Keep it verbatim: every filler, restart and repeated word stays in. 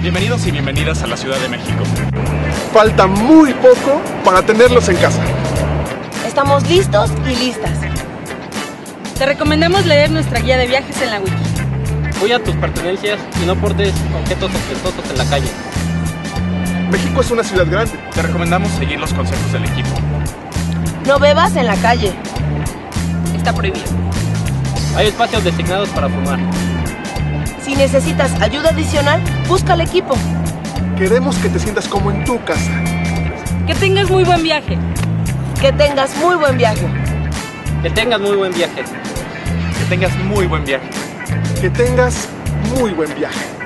Bienvenidos y bienvenidas a la Ciudad de México. Falta muy poco para tenerlos en casa. Estamos listos y listas. Te recomendamos leer nuestra guía de viajes en la wiki. Cuida tus pertenencias y no portes objetos objetos en la calle. México es una ciudad grande. Te recomendamos seguir los consejos del equipo. No bebas en la calle. Está prohibido. Hay espacios designados para fumar. Si necesitas ayuda adicional, busca al equipo. Queremos que te sientas como en tu casa. Que tengas muy buen viaje. Que tengas muy buen viaje. Que tengas muy buen viaje. Que tengas muy buen viaje. Que tengas muy buen viaje.